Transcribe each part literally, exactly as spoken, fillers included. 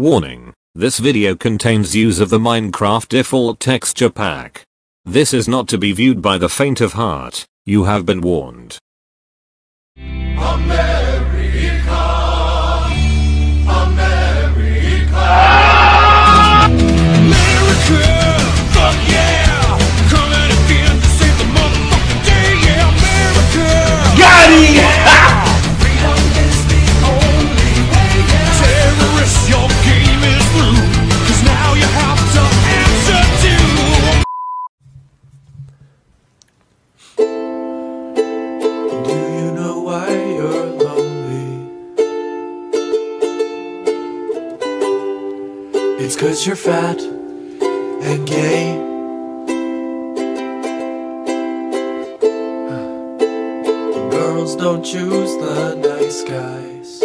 Warning, this video contains use of the Minecraft default texture pack. This is not to be viewed by the faint of heart, you have been warned. America, America, America, fuck yeah, coming again to save the motherfucking day, yeah, America, got it, yeah. It's 'cause you're fat and gay. Girls don't choose the nice guys.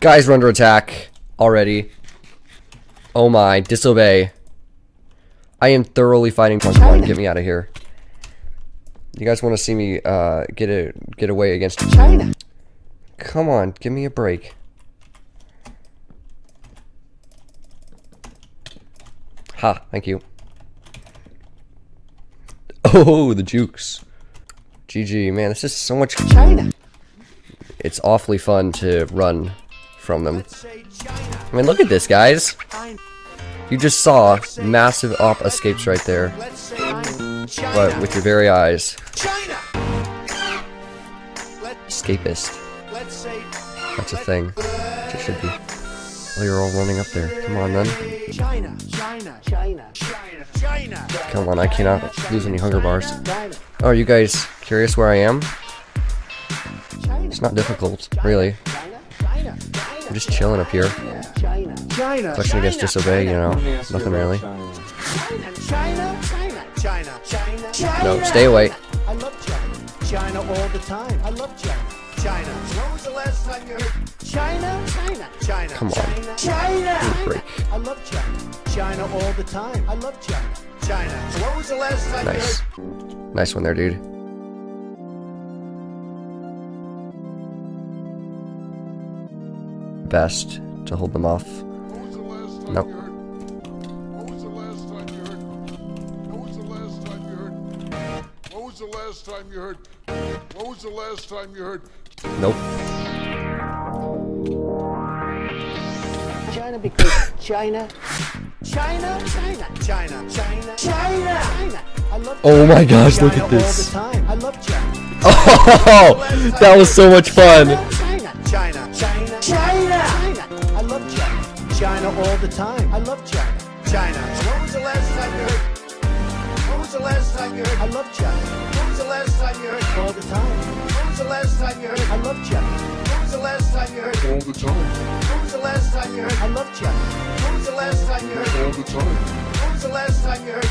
Guys, we're under attack already. Oh my, disobey. I am thoroughly fighting plus one. Get me out of here. You guys want to see me uh, get a, get away against China? Come on, give me a break. Ha, thank you. Oh, the jukes. G G, man, this is so much China. It's awfully fun to run from them. I mean, look at this, guys. You just saw massive op escapes right there, but with your very eyes. Escapist. That's a thing. It should be. Oh, you're all running up there. Come on, then. Come on, I cannot lose any hunger bars. Oh, are you guys curious where I am? It's not difficult, really. I'm just chilling up here. Especially against disobey, you know. Nothing really. No, stay away. I love China. China all the time. I love China. China. When was the last time you heard China? China. China. Come on. China. I love China. China all the time. I love China. China. When was the last time you heard? Nice. Nice one there, dude. Best to hold them off. Nope. What was the last time you heard? What was the last time you heard? What was the last time you heard? What was the last time you heard? Nope. China because China. China, China, China, China, China. I love China. Oh my gosh, look at this. I love China. Oh, that was so much fun. China, China, China, China. I love China. China all the time. I love China. China. When was the last time you heard? When was the last time you heard? I love China. When was the last time you heard? All the time. When was the last time you heard? I love China. When was the last time you heard? All the time. When was the last time you heard? I love China. When was the last time you heard? All the time. When was the last time you heard?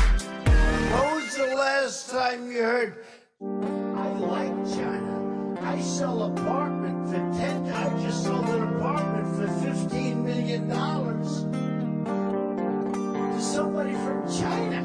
When was the last time you heard? I like China. I sell apartment for ten. I just sold an apartment for fifteen million dollars. somebody from China.